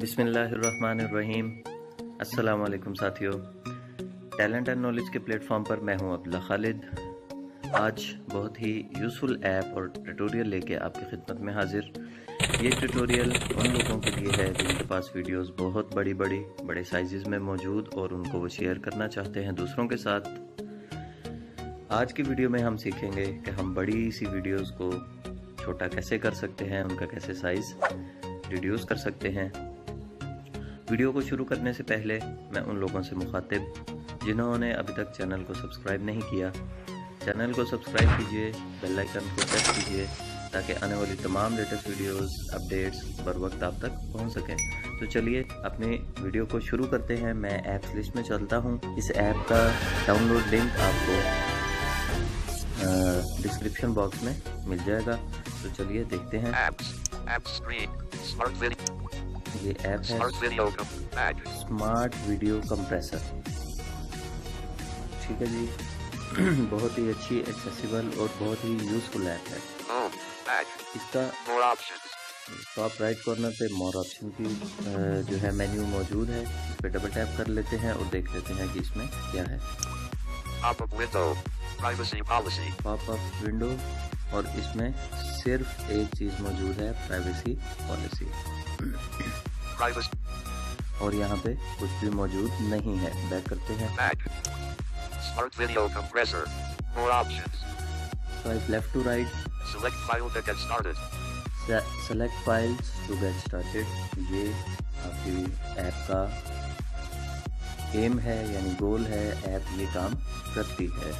बिस्मिल्लाहिर्रहमानिर्रहीम। अस्सलाम वालेकुम साथियों, टैलेंट एंड नॉलेज के प्लेटफॉर्म पर मैं हूं एबी खालिद। आज बहुत ही यूज़फुल ऐप और ट्यूटोरियल लेके आपकी खिदमत में हाजिर। ये ट्यूटोरियल उन लोगों के लिए है जिनके पास वीडियोस बहुत बड़े साइज़ में मौजूद और उनको वो शेयर करना चाहते हैं दूसरों के साथ। आज की वीडियो में हम सीखेंगे कि हम बड़ी सी वीडियोस को छोटा कैसे कर सकते हैं, उनका कैसे साइज़ रिड्यूस कर सकते हैं। वीडियो को शुरू करने से पहले मैं उन लोगों से मुखातिब जिन्होंने अभी तक चैनल को सब्सक्राइब नहीं किया, चैनल को सब्सक्राइब कीजिए, बेल आइकन को प्रेस कीजिए ताकि आने वाली तमाम लेटेस्ट वीडियोस, अपडेट्स बर वक्त आप तक पहुंच सकें। तो चलिए अपने वीडियो को शुरू करते हैं। मैं ऐप्स लिस्ट में चलता हूं। इस ऐप का डाउनलोड लिंक आपको डिस्क्रिप्शन बॉक्स में मिल जाएगा। तो चलिए देखते हैं। ये ऐप है स्मार्ट वीडियो कंप्रेसर। ठीक है जी, बहुत ही अच्छी, एक्सेसिबल और बहुत ही यूजफुल ऐप है। इसका टॉप राइट कॉर्नर पे मोर ऑप्शन की जो है मेन्यू मौजूद है, इस पे डबल टैप कर लेते हैं और देख लेते हैं कि इसमें क्या है। पॉपअप विंडो, और इसमें सिर्फ एक चीज़ मौजूद है, प्राइवेसी पॉलिसी, और यहाँ पे कुछ भी मौजूद नहीं है। बैक करते हैं। Smart video compressor, more options. Swipe left to right, select file to get started. Select files to get started. ये आपकी ऐप का एम है, यानी गोल है, ऐप ये काम करती है।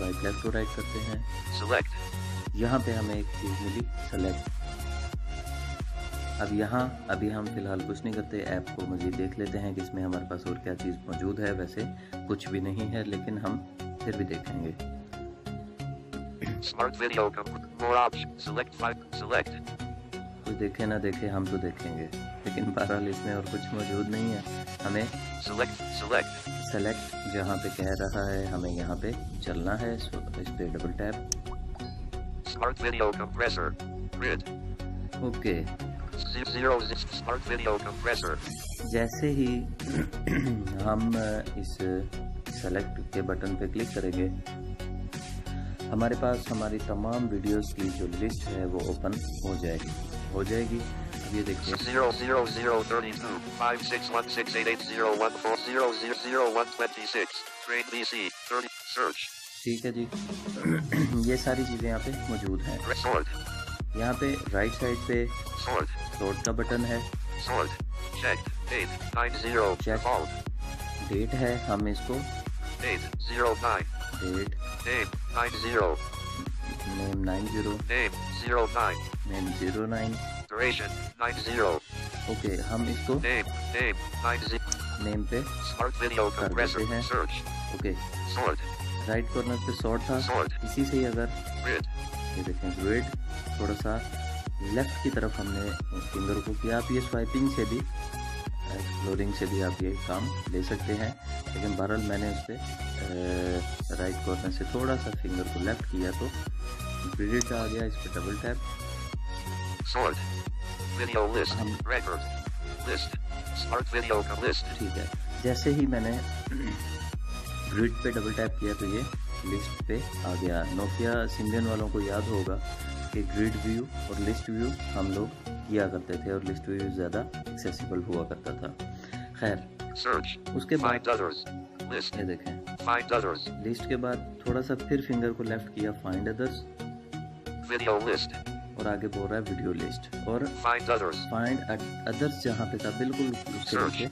स्वाइप लेफ्ट टू राइट करते हैं। सेलेक्ट, यहाँ पे हमें एक चीज़ मिली, सेलेक्ट। अब यहाँ अभी हम फिलहाल कुछ नहीं करते, ऐप को मज़ीद देख लेते हैं कि इसमें हमारे पास और क्या चीज़ मौजूद है। वैसे कुछ भी नहीं है, लेकिन हम फिर भी देखेंगे। कोई देखे ना देखे, हम तो देखेंगे, लेकिन बहरहाल इसमें और कुछ मौजूद नहीं है। हमें सेलेक्ट जहाँ पे कह रहा है, हमें यहाँ पे चलना है। इस पे double tap. Smart Video Compressor Grid. Okay. Smart Video Compressor. जैसे ही हम इस सेलेक्ट के बटन पे क्लिक करेंगे, हमारे पास हमारी तमाम वीडियोस की जो लिस्ट है वो ओपन हो जाएगी। अब ये देखिए 000325616880140000126 grade BC 30 search. ठीक है जी, ये सारी चीज़ें यहाँ पे मौजूद हैं। यहाँ पे राइट साइड पे सॉर्ट का बटन है, डेट है, हम इसको नेम 90 ओके, हम इसको नेम पे कर देते हैं। ओके, राइट कॉर्नर पे सॉर्ट था, इसी से ही अगर ये देखें ग्रेड, थोड़ा सा लेफ्ट की तरफ हमने फिंगर को किया। आप ये स्वाइपिंग से भी, एक्सप्लोरिंग से भी आप ये काम ले सकते हैं, लेकिन बहरहाल मैंने उस पर राइट कॉर्नर से थोड़ा सा फिंगर को लेफ्ट किया तो ग्रेड आ गया। इस पर double tap. Sort video list, record list, smart video का लिस्ट। ठीक है, जैसे ही मैंने ग्रिड पे डबल टैप किया तो ये लिस्ट पे आ गया। नोकिया सिम्बियन वालों को याद होगा कि ग्रिड व्यू और लिस्ट व्यू हम लोग किया करते थे, और लिस्ट व्यू ज़्यादा एक्सेसिबल हुआ करता था। खैर, उसके बाद ये देखें लिस्ट के बाद थोड़ा सा फिर फिंगर को लेफ्ट किया, फाइंड अदर्स, वीडियो लिस्ट, और आगे बोल रहा है वीडियो लिस्ट और फाइंड अदर्स। जहाँ पे था बिल्कुल उसके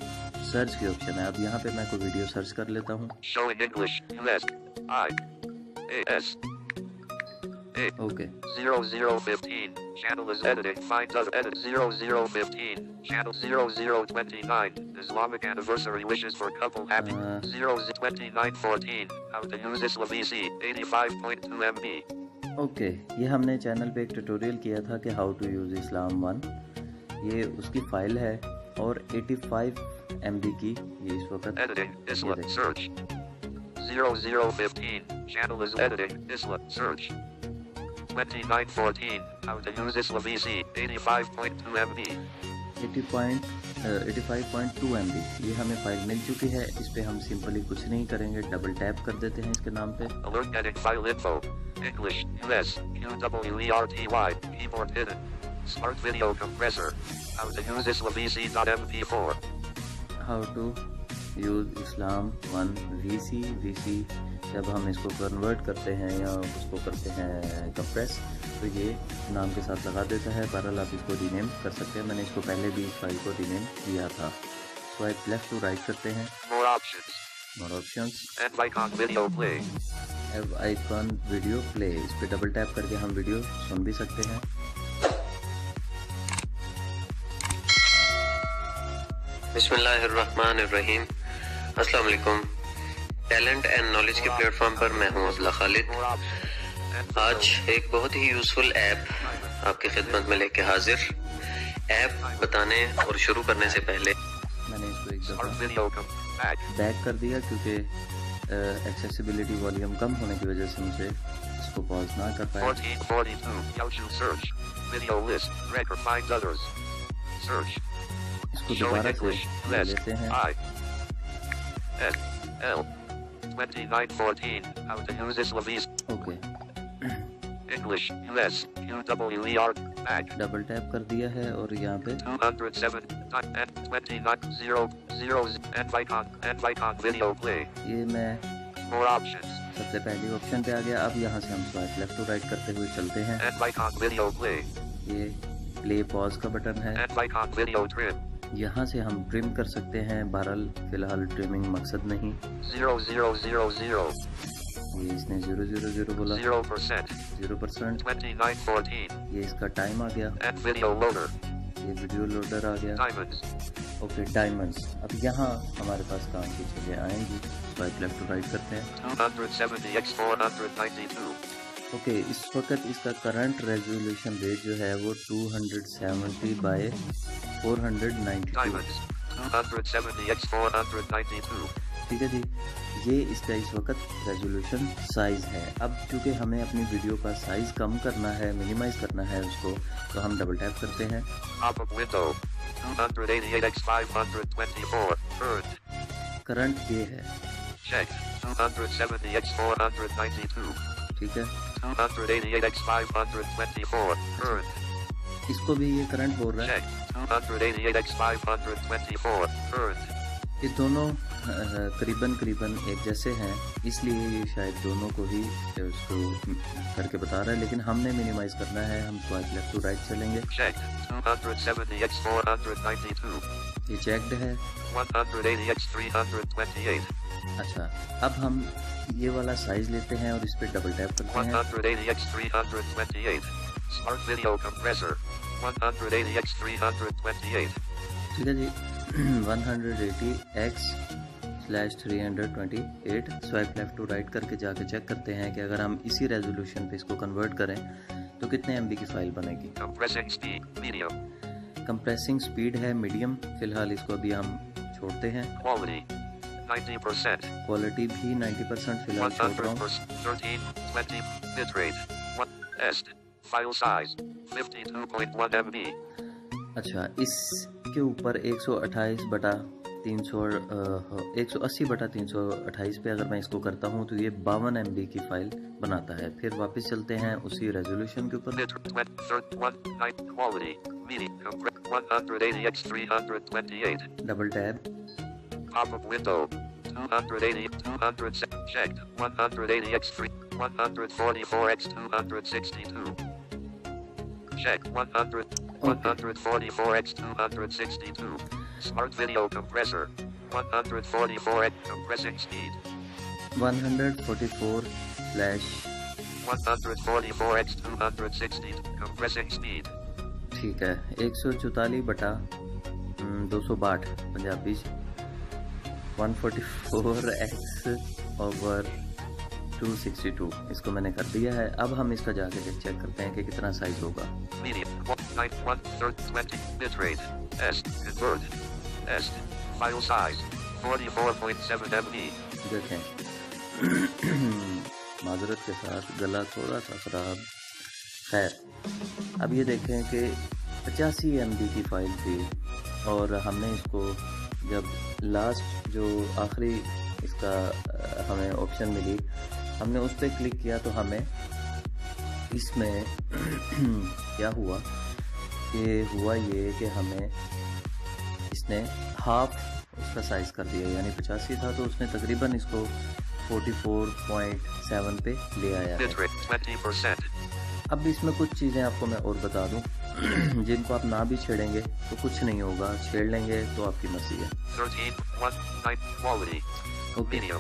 सर्च के ऑप्शन है। अब यहाँ पे मैं कोई वीडियो सर्च कर लेता हूँ। ओके, ये हमने चैनल पे एक ट्यूटोरियल किया था कि हाउ टू यूज इस्लाम 1। ये उसकी फाइल है और 85 MB की ये इस वक्त 85.2 MB ये हमें फाइल मिल चुकी है। इस पे हम सिंपली कुछ नहीं करेंगे, डबल टैप कर देते हैं इसके नाम पे। Alert file info English US UWERTY keyboard hidden Smart Video Compressor How to use Islam VC.mp4 How to use Islam 1 VC जब हम इसको कन्वर्ट करते हैं या उसको करते हैं कंप्रेस तो ये नाम के साथ लगा देता है। बहरहाल आप इसको रीनेम कर सकते हैं, मैंने इसको पहले भी इस फाइल को रीनेम किया था। स्वाइप लेफ्ट टू राइट करते हैं, more options app icon video play इस पे डबल टैप करके हम वीडियो सुन भी सकते हैं। बिस्मिल्लाहिर्रहमानिर्रहीम। अस्सलाम वालेकुम। टैलेंट एंड नॉलेज के प्लेटफॉर्म पर मैं हूं अबू खालिद। आज एक बहुत ही यूजफुल ऐप आपकी खिदमत में लेके हाजिर। ऐप बताने और शुरू करने से पहले मैंने इसको एक दफा बैक कर दिया क्योंकि एक्सेसिबिलिटी वॉल्यूम कम होने की वजह से मुझे इसको पॉज ना कर पाया। इसको दोबारा से लेते हैं। 2914 How to use Islam VC. Okay. English US UWER Mac. Double tap कर दिया है और यहाँ पे 207.29.0.0 Video Play. ये मैं More Options सबसे पहले ऑप्शन पे आ गया। अब यहाँ से हम स्वाइप लेफ्ट टू राइट करते हुए चलते हैं। Video Play. ये प्ले पॉज का बटन है। Video Trim. यहाँ से हम ट्रिम कर सकते हैं। बहरहाल फिलहाल ट्रिमिंग मकसद नहीं। 0000 ये इसने 000 बोला। 0% ये इसका टाइम आ गया। ये वीडियो लोडर आ गया। Okay diamonds. अब यहाँ हमारे पास काम की चीजें आएंगी। स्वाइप लेफ्ट टू राइट करते हैं। ओके इस वक्त इसका करंट रेजोल्यूशन रेट जो है वो 270 by 492 ठीक है जी। ये इसका इस वक्त रेजोल्यूशन साइज़ है। अब चूँकि हमें अपनी वीडियो का साइज़ कम करना है, मिनिमाइज़ करना है उसको, तो हम डबल टैप करते हैं। करंट ये है Check, 270 x 492 ठीक है। 288x524 इसको भी ये करंट बोल रहा है। 288x524 ये दोनों करीबन एक जैसे हैं, इसलिए ये शायद दोनों को ही उसको करके बता रहा है, लेकिन हमने मिनिमाइज करना है। हम स्वाइप लेफ्ट टू राइट चलेंगे। 270x492 ये चेक्ड है। 180x328 अच्छा अब हम ये वाला साइज लेते हैं और इस पे डबल टैप करते हैं। 180x328 Smart Video Compressor 180x328 ठीक है जी। 180x/328 swipe left to right करके जाके चेक करते हैं कि अगर हम इसी रेजोल्यूशन पे इसको कन्वर्ट करें तो कितने एमबी की फाइल बनेगी। कंप्रेसिंग स्पीड है मीडियम, फिलहाल इसको अभी हम छोड़ते हैं। 90% क्वालिटी भी 90% फिलहाल छोड़ रहा हूं। 1320 bitrate 1s file size 52.1 MB अच्छा इसके ऊपर 180 बटा 328 पे अगर मैं इसको करता हूं तो ये 52 MB की फाइल बनाता है। फिर वापस चलते हैं उसी रेजोल्यूशन के ऊपर। 180x328 double tap. Pop-up window 280 checked 180x3 144x262 check 144x262 Smart Video Compressor 144x compressing speed 144x260 compressing speed ठीक है। 144 बटा 262 पंजाबी 144x/262 इसको मैंने कर दिया है। अब हम इसका जाके चेक करते हैं कि कितना साइज होगा। देखें माजरत के साथ गला थोड़ा सा खराब। खैर अब ये देखें कि 85 MB की फाइल थी और हमने इसको जब लास्ट जो आखिरी इसका हमें ऑप्शन मिली, हमने उस पर क्लिक किया तो हमें इसमें क्या हुआ कि ये कि हमें इसने हाफ उसका साइज़ कर दिया, यानी 85 था तो उसने तकरीबन इसको 44.7 पे ले आया है। अब इसमें कुछ चीज़ें आपको मैं और बता दूं जिनको आप ना भी छेड़ेंगे तो कुछ नहीं होगा, छेड़ लेंगे तो आपकी मर्जी है। 13.19 quality video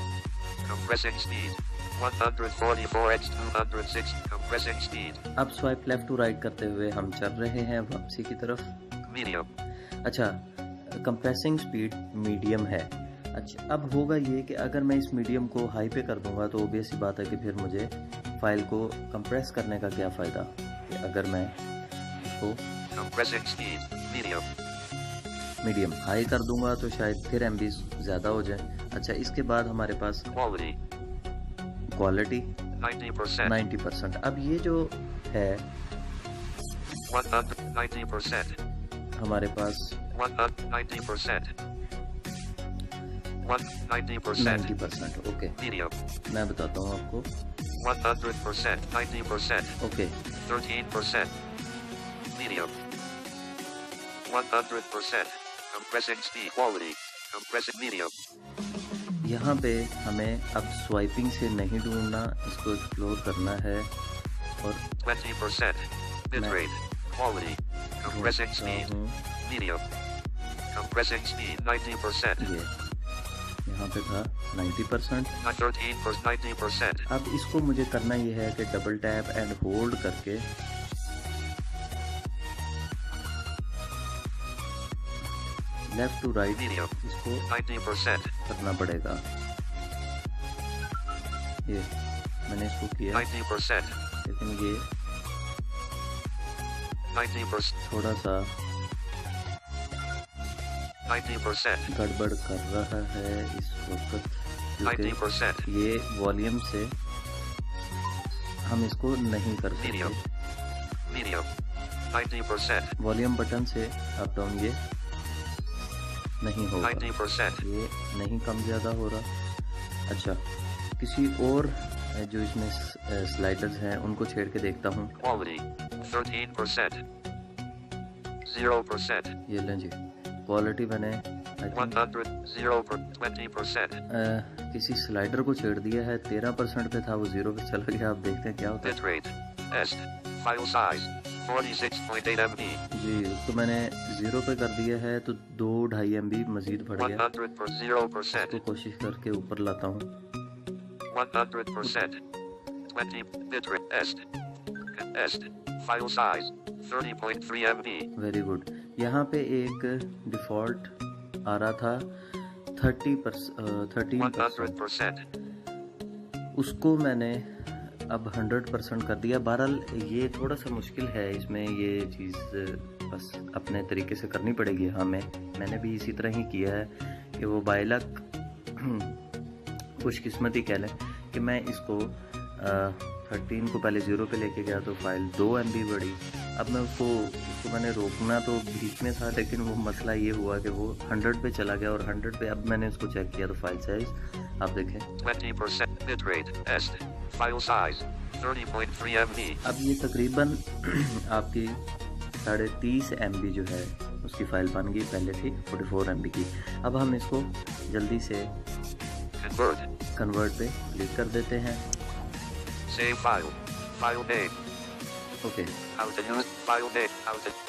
compressing speed 144x206 compressing speed। अब स्वाइप लेफ्ट टू राइट करते हुए हम चल रहे हैं वापसी की तरफ। मीडियम, अच्छा कंप्रेसिंग स्पीड मीडियम है। अच्छा, अब होगा ये कि अगर मैं इस मीडियम को हाई पे कर दूंगा तो ऑब्वियस ही बात है कि फिर मुझे फाइल को कंप्रेस करने का क्या फ़ायदा कि अगर मैं इसको कंप्रेसिंग स्पीड मीडियम हाई कर दूंगा तो शायद फिर एमबी ज़्यादा हो जाए। अच्छा, इसके बाद हमारे पास क्वालिटी 90%। अब ये जो है 90% हमारे पास 90%। ओके, मैं बताता हूँ आपको 100%, 90%, okay 13%, medium, 100%, compressing speed, quality, compressing medium। यहाँ पे हमें अब स्वाइपिंग से नहीं ढूंढना, इसको एक्सप्लोर करना है। और 20% bitrate, quality, compressing speed, medium, compressing speed 90%। यहाँ पे था 90%। अब इसको मुझे करना ये है कि डबल टैप एंड होल्ड करके लेफ्ट टू राइट इसको 90% करना पड़ेगा। ये मैंने इसको किया 90%, लेकिन ये 90% थोड़ा सा 90% गड़बड़ कर रहा है इस वक्त। 90% ये वॉल्यूम से हम इसको नहीं कर सकते, वॉल्यूम बटन से अप डाउन ये नहीं होगा, ये नहीं कम ज़्यादा हो रहा। अच्छा, किसी और जो इसमें स्लाइडर्स हैं उनको छेड़ के देखता हूँ। 13%, 0%। ये लें जी, क्वालिटी मैंने 100%, 20%। किसी स्लाइडर को छेड़ दिया है, 13% पे था वो 0 पे चला गया। आप देखते हैं क्या होता है। जी, तो मैंने 0 पे कर दिया है तो 2.5 MB मजीद बढ़ गया। तो कोशिश करके ऊपर लाता हूँ। 30.3 MB, वेरी गुड। यहाँ पे एक डिफ़ॉल्ट आ रहा था 13%, उसको मैंने अब 100% कर दिया। बहरहाल ये थोड़ा सा मुश्किल है, इसमें ये चीज़ बस अपने तरीके से करनी पड़ेगी हमें। मैंने भी इसी तरह ही किया है कि वो बायलक खुशकिस्मती कह लें कि मैं इसको 13 को पहले 0 पे लेके गया तो फाइल 2 MB बढ़ी। अब मैं उसको मैंने रोकना तो बीच में था, लेकिन वो मसला ये हुआ कि वो 100 पे चला गया और 100 पे अब मैंने उसको चेक किया तो फाइल साइज आप देखें 20% bitrate test file size 30.3 MB। अब ये तकरीबन आपकी 30.5 MB जो है उसकी फाइल बन गई, पहले थी 44 MB की। अब हम इसको जल्दी से कन्वर्ट पे क्लिक कर देते हैं। ओके,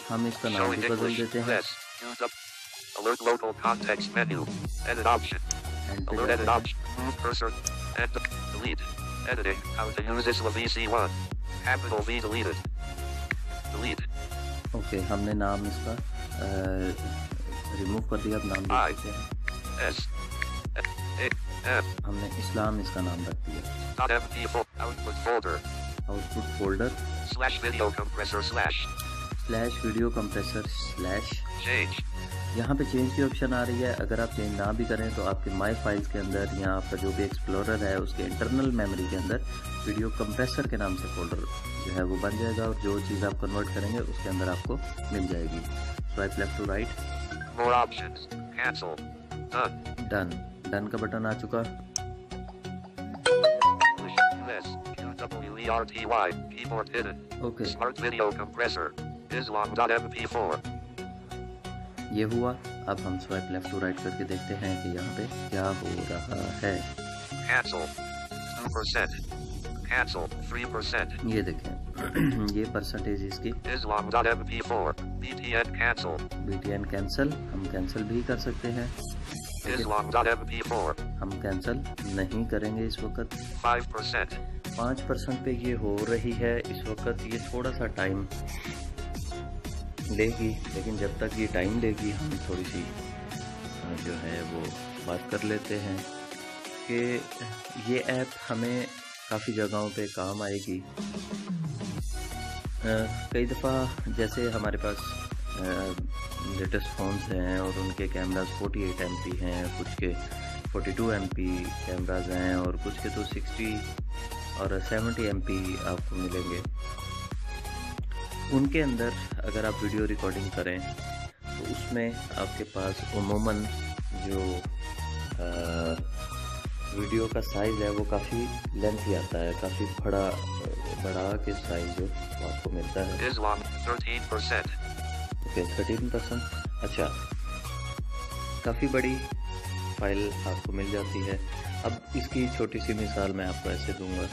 हम इसका नाम भी बदल देते हैं। ओके, हमने नाम इसका रिमूव कर दिया। अब नाम देते हैं, हमने इस्लाम इसका नाम रख दिया। आउटपुट फोल्डर /video compressor/ यहाँ पे चेंज की ऑप्शन आ रही है। अगर आप चेंज ना भी करें तो आपके माई फाइल्स के अंदर या आपका जो भी एक्सप्लोरर है उसके इंटरनल मेमोरी के अंदर वीडियो कंप्रेसर के नाम से फोल्डर जो है वो बन जाएगा और जो चीज़ आप कन्वर्ट करेंगे उसके अंदर आपको मिल जाएगी। Swipe left to right More options. Cancel. Done. Done. Done का बटन आ चुका. English QWERTY keyboard hidden. Okay. Smart Video Compressor. Islong.mp4. ये हुआ. अब हम स्वाइप लेफ्ट टू राइट करके देखते हैं कि यहाँ पे क्या हो रहा है. Cancel. 2%. Cancel 3%. ये देखें ये परसेंटेज इसकी Islong.mp4 BTN cancel. BTN cancel हम कैंसिल भी कर सकते हैं. Islong.mp4 हम कैंसिल नहीं करेंगे इस वक्त. 5% पे ये हो रही है इस वक्त. ये थोड़ा सा टाइम लेगी लेकिन जब तक ये टाइम लेगी हम थोड़ी सी जो है वो बात कर लेते हैं कि ये ऐप हमें काफ़ी जगहों पे काम आएगी. कई दफ़ा जैसे हमारे पास लेटेस्ट फ़ोन्स हैं और उनके कैमरास 48 MP हैं, कुछ के 42 MP कैमरास हैं और कुछ के तो 60 और 70 MP आपको मिलेंगे. उनके अंदर अगर आप वीडियो रिकॉर्डिंग करें तो उसमें आपके पास उमूमन जो वीडियो का साइज़ है वो काफ़ी लेंथी आता है, काफ़ी बड़ा के साइज़ जो आपको मिलता है. ओके 13%. अच्छा काफ़ी बड़ी फाइल आपको मिल जाती है. अब इसकी छोटी सी मिसाल मैं आपको ऐसे दूंगा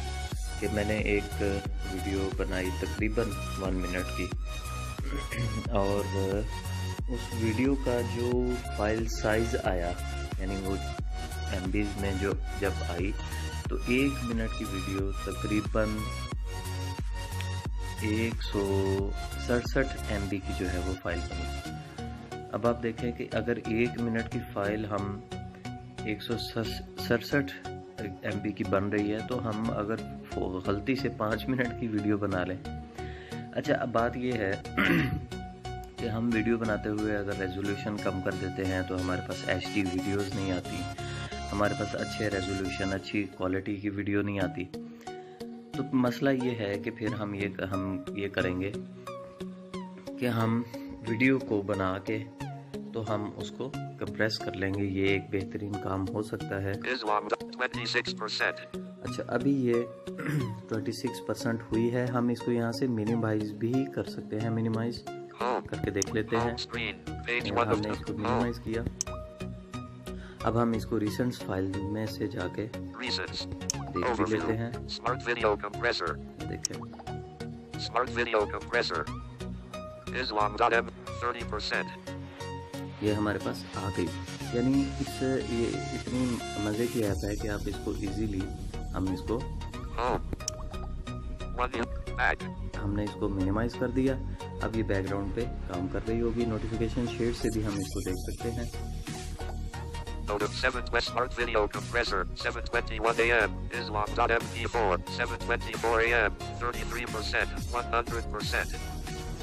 कि मैंने एक वीडियो बनाई तकरीबन 1 मिनट की और उस वीडियो का जो फाइल साइज़ आया यानी वो MBs में जो जब आई तो 1 मिनट की वीडियो तकरीबन 167 MB की जो है वो फाइल बनी. अब आप देखें कि अगर 1 मिनट की फाइल हम 167 MB की बन रही है तो हम अगर गलती से 5 मिनट की वीडियो बना लें. अच्छा अब बात ये है कि हम वीडियो बनाते हुए अगर रेजोल्यूशन कम कर देते हैं तो हमारे पास HD वीडियोज़ नहीं आती, हमारे पास अच्छे रेजोल्यूशन अच्छी क्वालिटी की वीडियो नहीं आती. तो मसला ये है कि फिर हम ये करेंगे कि हम वीडियो को बना के तो हम उसको कंप्रेस कर लेंगे. ये एक बेहतरीन काम हो सकता है. अच्छा अभी ये 26% हुई है. हम इसको यहाँ से मिनिमाइज भी कर सकते हैं. मिनिमाइज करके देख लेते हैं. हमने इसको मिनिमाइज किया. अब हम इसको रिसेंट फाइल में से जाके देख भी लेते हैं. स्मार्ट वीडियो कंप्रेसर देखें. Smart video compressor Islong.m 30%. ये हमारे पास आ गई. यानी ये इतनी मज़े की ऐप है कि आप इसको इजीली हमने इसको मिनिमाइज कर दिया. अब ये बैकग्राउंड पे काम कर रही होगी. नोटिफिकेशन शेड से भी हम इसको देख सकते हैं. Of 7th West Smart Video Compressor, 7:21 AM, Islong.mp4, 7:24 AM, 33%, 100%.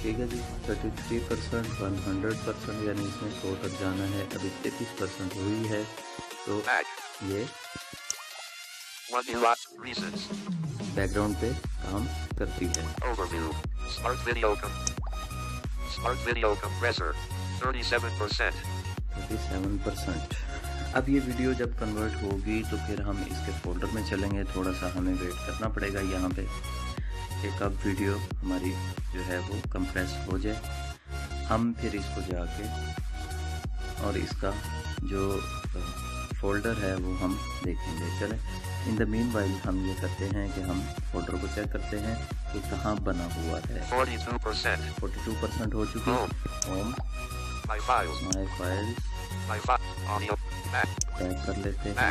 ठीक है जी, 33%, 100% यानी इसमें 100 तक जाना है. अभी 33% हुई है, तो ये बैकग्राउंड पे काम करती है. Overview, Smart Video Compressor, 37%. 37%. अब ये वीडियो जब कन्वर्ट होगी तो फिर हम इसके फोल्डर में चलेंगे. थोड़ा सा हमें वेट करना पड़ेगा यहाँ पे एक अब वीडियो हमारी जो है वो कंप्रेस हो जाए. हम फिर इसको जाके और इसका जो फोल्डर है वो हम देखेंगे. चलें इन द मीन वाइल हम ये करते हैं कि हम फोल्डर को चेक करते हैं कि कहाँ बना हुआ है. 42% हो चुकी है. होम माई फाइल टाइप कर लेते हैं.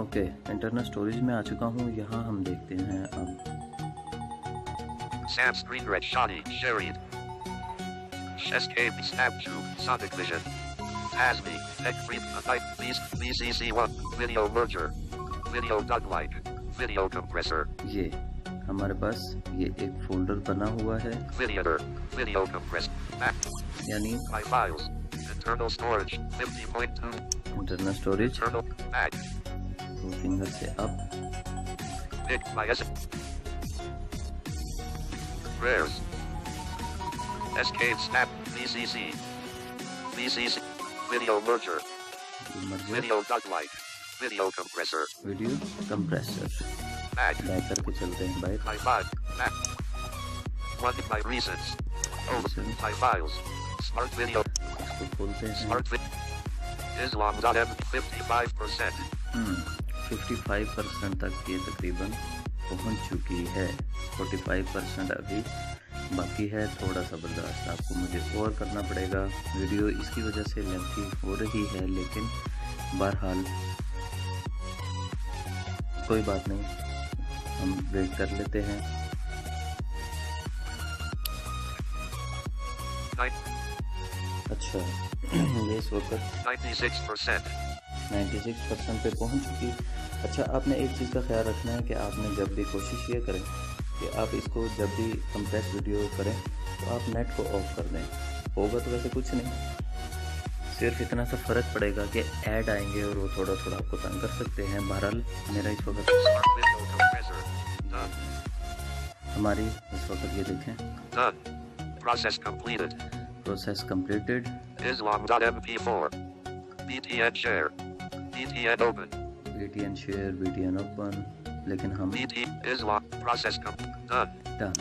ओके इंटरनल स्टोरेज में आ चुका हूँ. यहाँ हम देखते हैं अब ये हमारे पास ये एक फोल्डर बना हुआ है. यानी इंटरनल स्टोरेज. फिंगर से up Picked by S. Rares. Escape Snap. VCC. VCC. Video merger. Video dot light. Video compressor. Video compressor. Back. Back करके चलते हैं भाई. My bag. Back. Run by reasons. Open by files. Smart video. Smart video. Islam.m 55%. 55% तक ये तकरीबन पहुंच चुकी है. 45% अभी बाकी है, थोड़ा सा बर्दाश्त आपको मुझे और करना पड़ेगा. वीडियो इसकी वजह से लेंथी हो रही है, लेकिन बहरहाल कोई बात नहीं, हम ब्रेक कर लेते हैं. अच्छा, ये इस वक्त 96% पे पहुंच चुकी. अच्छा, आपने एक चीज़ का ख्याल रखना है कि आपने जब भी कोशिश ये करें कि आप इसको जब भी कंप्रेस वीडियो करें तो आप नेट को ऑफ कर दें. होगा तो वैसे कुछ नहीं, सिर्फ इतना सा फ़र्क पड़ेगा कि ऐड आएंगे और वो थोड़ा थोड़ा आपको तंग कर सकते हैं. बहरहाल मेरा इस वक्त हमारी इस वक्त ये देखें. Process completed. BTN share, BTN open, लेकिन हम प्रोसेस का डन.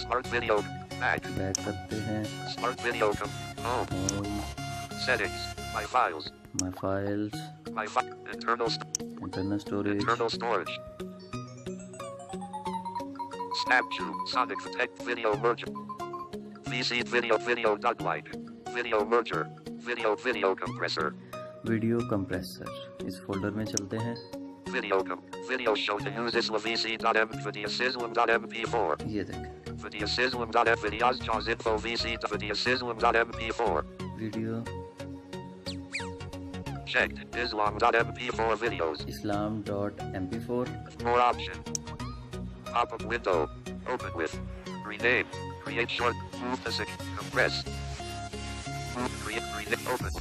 स्मार्ट वीडियो बैक करते हैं. स्मार्ट वीडियो का settings, my files, internal storage, snapshot, sonic tech video merger, VC video dot light, video merger, video compressor. Video compressor इस folder में चलते हैं. video show to use is vc.m videosyslam.mp4. ये देखें videosyslam.videos.info vc.videosyslam.mp4 video checked islam.mp4 videos islam.mp4. more option pop up window open with rename create short move to compress move create rename open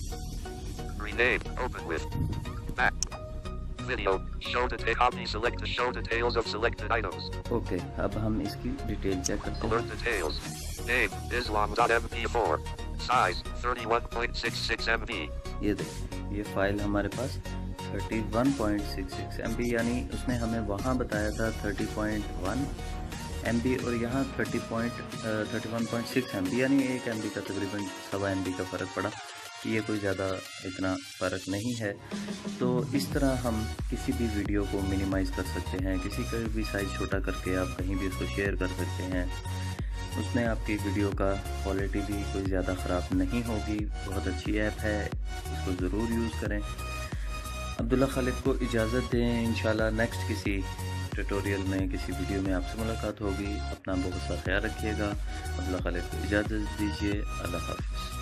Rename, open with, back, video, show detail, copy, select, show details of selected items. Okay, अब हम इसकी detail check करते हैं. Alert details, name, islam.mp4, size, 31.66 MB. ये देख, ये file हमारे पास 31.66 MB, यानी उसने हमें वहाँ बताया था 30.1 MB और यहाँ 31.6 MB, यानी 1 MB का तकरीबन 1.25 MB का फ़र्क पड़ा. ये कोई ज़्यादा इतना फ़र्क नहीं है. तो इस तरह हम किसी भी वीडियो को मिनिमाइज़ कर सकते हैं, किसी का भी साइज़ छोटा करके आप कहीं भी उसको शेयर कर सकते हैं. उसमें आपकी वीडियो का क्वालिटी भी कोई ज़्यादा ख़राब नहीं होगी. बहुत अच्छी ऐप है, इसको ज़रूर यूज़ करें. अब्दुल्ला खालिद को इजाज़त दें. इंशाल्लाह नेक्स्ट किसी ट्यूटोरियल में, किसी वीडियो में आपसे मुलाकात होगी. अपना बहुत सा ख्याल रखिएगा. अब्दुल्ला खालिद को इजाज़त दीजिए. अल्लाह हाफ़िज़.